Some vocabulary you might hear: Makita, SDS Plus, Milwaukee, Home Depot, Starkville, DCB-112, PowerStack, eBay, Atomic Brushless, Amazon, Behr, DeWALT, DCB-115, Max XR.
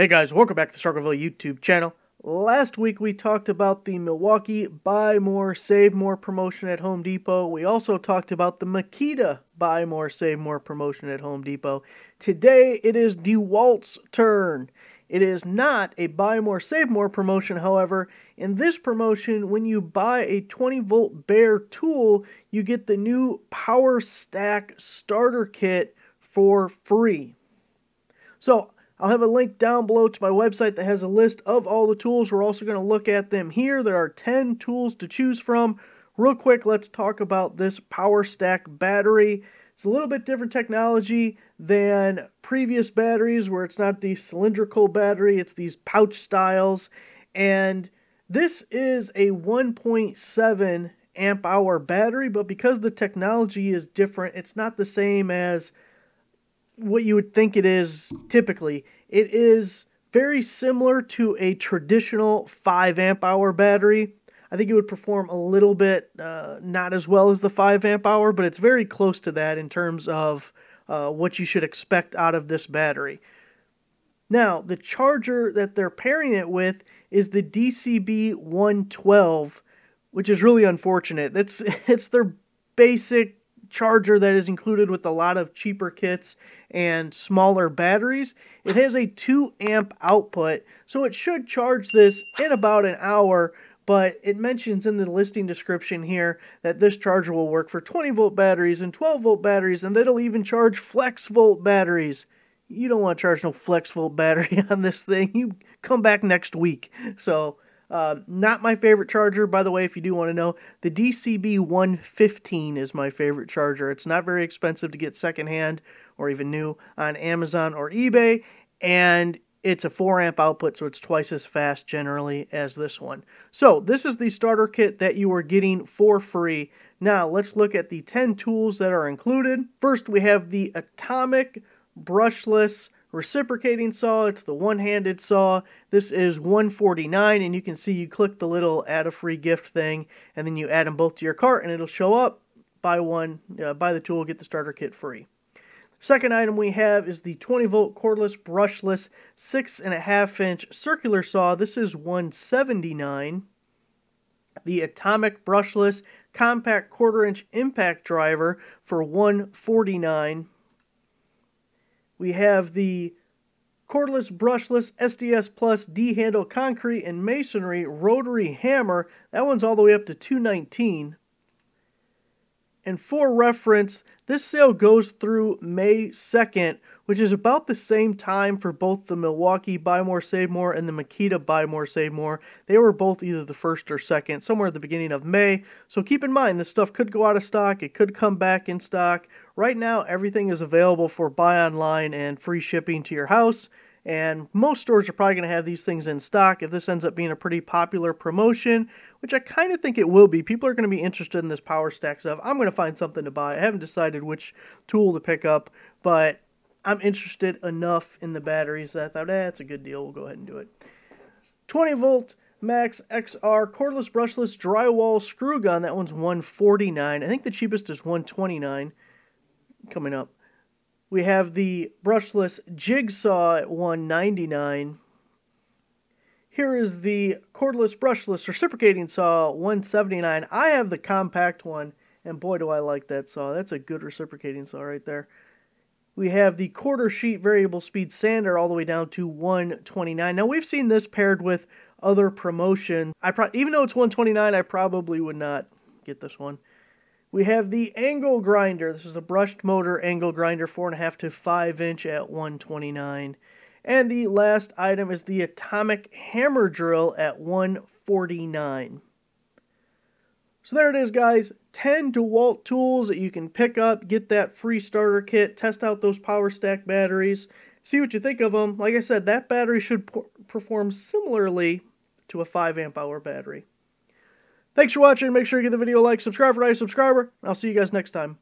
Hey guys, welcome back to the Starkville YouTube channel. Last week we talked about the Milwaukee Buy More, Save More promotion at Home Depot. We also talked about the Makita Buy More, Save More promotion at Home Depot. Today it is DeWALT's turn. It is not a Buy More, Save More promotion, however. In this promotion, when you buy a 20-volt Behr tool, you get the new PowerStack starter kit for free. So, I'll have a link down below to my website that has a list of all the tools. We're also going to look at them here. There are 10 tools to choose from. Real quick, let's talk about this PowerStack battery. It's a little bit different technology than previous batteries where it's not the cylindrical battery. It's these pouch styles. And this is a 1.7 amp hour battery, but because the technology is different, it's not the same as what you would think it is typically. It is very similar to a traditional 5 amp hour battery. I think it would perform a little bit not as well as the 5 amp hour, but it's very close to that in terms of what you should expect out of this battery. Now, the charger that they're pairing it with is the DCB-112, which is really unfortunate. It's their basic charger that is included with a lot of cheaper kits and smaller batteries. It has a 2 amp output, so it should charge this in about an hour, but it mentions in the listing description here that this charger will work for 20 volt batteries and 12 volt batteries, and that'll even charge flex volt batteries. You don't want to charge no flex volt battery on this thing. You come back next week. So not my favorite charger, by the way, if you do want to know. The DCB-115 is my favorite charger. It's not very expensive to get secondhand or even new on Amazon or eBay, and it's a 4 amp output, so it's twice as fast generally as this one. So this is the starter kit that you are getting for free. Now let's look at the 10 tools that are included. First, we have the Atomic Brushless Reciprocating saw. It's the one-handed saw. This is $149, and you can see you click the little add a free gift thing, and then you add them both to your cart and it'll show up. Buy one, buy the tool, get the starter kit free. Second item we have is the 20 volt cordless brushless 6.5 inch circular saw. This is $179. The Atomic Brushless compact 1/4 inch impact driver for $149. We have the cordless brushless SDS Plus D-handle concrete and masonry rotary hammer. That one's all the way up to $219. And for reference, this sale goes through May 2nd, which is about the same time for both the Milwaukee Buy More, Save More and the Makita Buy More, Save More. They were both either the 1st or 2nd, somewhere at the beginning of May. So keep in mind, this stuff could go out of stock. It could come back in stock. Right now, everything is available for buy online and free shipping to your house. And most stores are probably going to have these things in stock if this ends up being a pretty popular promotion, which I kind of think it will be. People are going to be interested in this PowerStack stuff. I'm going to find something to buy. I haven't decided which tool to pick up, but I'm interested enough in the batteries that I thought, that's a good deal. We'll go ahead and do it. 20 volt Max XR cordless brushless drywall screw gun. That one's $149. I think the cheapest is $129 coming up. We have the brushless jigsaw at $199. Here is the cordless brushless reciprocating saw, $179. I have the compact one, and boy do I like that saw. That's a good reciprocating saw right there. We have the 1/4 sheet variable speed sander all the way down to $129. Now we've seen this paired with other promotion. Even though it's $129, I probably would not get this one. We have the angle grinder. This is a brushed motor angle grinder, 4.5 to 5 inch at $129. And the last item is the Atomic Hammer Drill at $149. So there it is, guys. 10 DeWalt tools that you can pick up, get that free starter kit, test out those PowerStack batteries, see what you think of them. Like I said, that battery should perform similarly to a 5 amp hour battery. Thanks for watching. Make sure you give the video a like, subscribe for a new subscriber, and I'll see you guys next time.